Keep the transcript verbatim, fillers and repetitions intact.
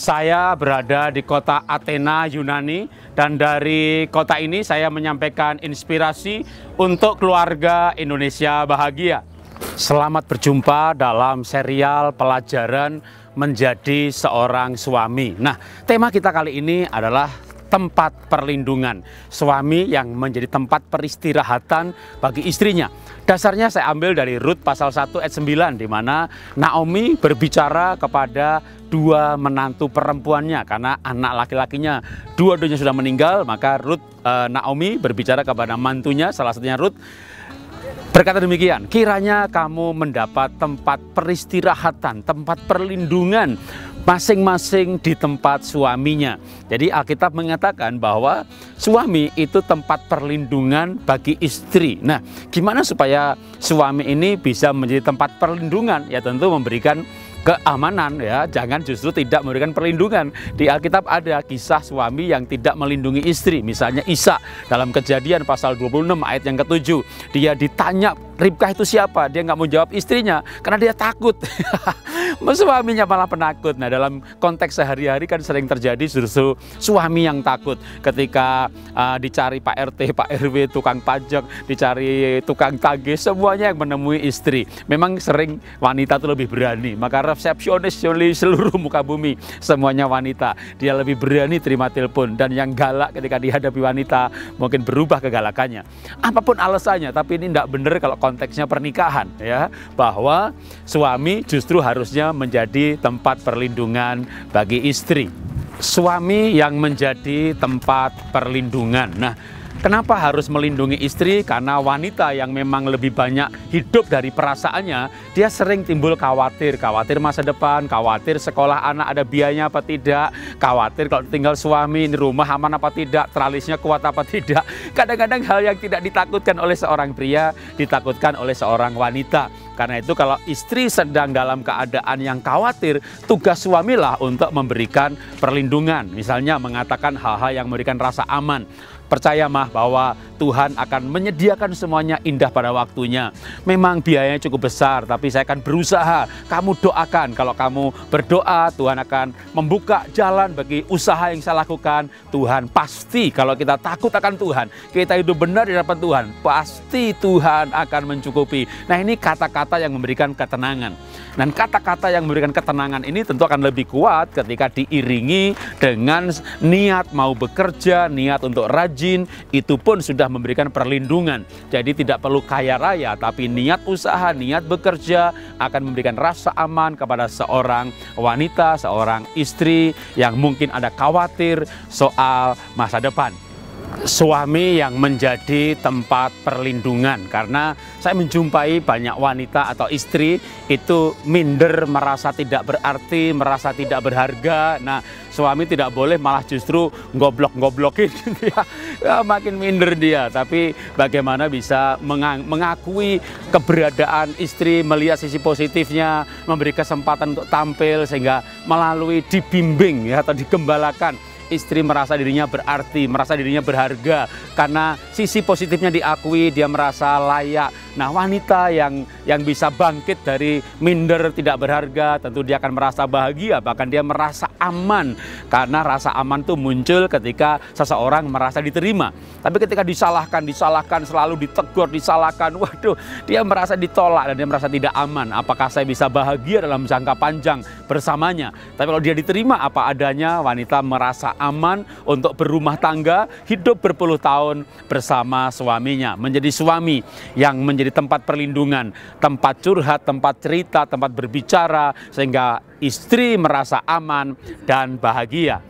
Saya berada di kota Athena, Yunani, dan dari kota ini saya menyampaikan inspirasi untuk keluarga Indonesia bahagia. Selamat berjumpa dalam serial pelajaran menjadi seorang suami. Nah, tema kita kali ini adalah tempat perlindungan, suami yang menjadi tempat peristirahatan bagi istrinya. Dasarnya saya ambil dari Ruth pasal satu ayat sembilan, di mana Naomi berbicara kepada dua menantu perempuannya karena anak laki-lakinya dua-duanya sudah meninggal. Maka Ruth eh, Naomi berbicara kepada mantunya, salah satunya Ruth, berkata demikian, kiranya kamu mendapat tempat peristirahatan, tempat perlindungan masing-masing di tempat suaminya. Jadi Alkitab mengatakan bahwa suami itu tempat perlindungan bagi istri. Nah, gimana supaya suami ini bisa menjadi tempat perlindungan? Ya tentu memberikan keamanan, ya, jangan justru tidak memberikan perlindungan. Di Alkitab ada kisah suami yang tidak melindungi istri, misalnya Isak dalam Kejadian pasal dua puluh enam ayat yang ketujuh. Dia ditanya Ribkah itu siapa, dia nggak mau jawab istrinya karena dia takut. Suaminya malah penakut. Nah, dalam konteks sehari-hari kan sering terjadi justru suami yang takut ketika uh, dicari Pak R T, Pak R W, tukang pajak, dicari tukang tagih, semuanya yang menemui istri. Memang sering wanita itu lebih berani. Maka resepsionis di seluruh muka bumi semuanya wanita. Dia lebih berani terima telepon, dan yang galak ketika dihadapi wanita mungkin berubah kegalakannya. Apapun alasannya, tapi ini tidak benar kalau konteksnya pernikahan, ya, bahwa suami justru harusnya menjadi tempat perlindungan bagi istri. Suami yang menjadi tempat perlindungan. Nah, kenapa harus melindungi istri? Karena wanita yang memang lebih banyak hidup dari perasaannya, dia sering timbul khawatir, khawatir masa depan, khawatir sekolah anak ada biayanya apa tidak, khawatir kalau tinggal suami di rumah aman apa tidak, tralisnya kuat apa tidak. Kadang-kadang hal yang tidak ditakutkan oleh seorang pria ditakutkan oleh seorang wanita. Karena itu kalau istri sedang dalam keadaan yang khawatir, tugas suamilah untuk memberikan perlindungan. Misalnya mengatakan hal-hal yang memberikan rasa aman. Percaya mah bahwa Tuhan akan menyediakan semuanya indah pada waktunya. Memang biayanya cukup besar, tapi saya akan berusaha. Kamu doakan, kalau kamu berdoa Tuhan akan membuka jalan bagi usaha yang saya lakukan. Tuhan pasti, kalau kita takut akan Tuhan, kita hidup benar di hadapan Tuhan, pasti Tuhan akan mencukupi. Nah, ini kata-kata yang memberikan ketenangan. Dan kata-kata yang memberikan ketenangan ini tentu akan lebih kuat ketika diiringi dengan niat mau bekerja, niat untuk rajin, itu pun sudah memberikan perlindungan. Jadi tidak perlu kaya raya, tapi niat usaha, niat bekerja akan memberikan rasa aman kepada seorang wanita, seorang istri yang mungkin ada khawatir soal masa depan. Suami yang menjadi tempat perlindungan, karena saya menjumpai banyak wanita atau istri itu minder, merasa tidak berarti, merasa tidak berharga. Nah, suami tidak boleh malah justru goblok-goblokin, gitu ya. Ya, makin minder dia. Tapi bagaimana bisa mengakui keberadaan istri, melihat sisi positifnya, memberi kesempatan untuk tampil sehingga melalui dibimbing, ya, atau digembalakan, istri merasa dirinya berarti, merasa dirinya berharga, karena sisi positifnya diakui, dia merasa layak. Nah, wanita yang yang bisa bangkit dari minder, tidak berharga, tentu dia akan merasa bahagia, bahkan dia merasa aman, karena rasa aman itu muncul ketika seseorang merasa diterima. Tapi ketika disalahkan, disalahkan, selalu ditegur, disalahkan, waduh, dia merasa ditolak dan dia merasa tidak aman. Apakah saya bisa bahagia dalam jangka panjang bersamanya? Tapi kalau dia diterima apa adanya, wanita merasa aman untuk berumah tangga, hidup berpuluh tahun bersama suaminya. Menjadi suami yang menjadi tempat perlindungan, tempat curhat, tempat cerita, tempat berbicara, sehingga istri merasa aman dan bahagia.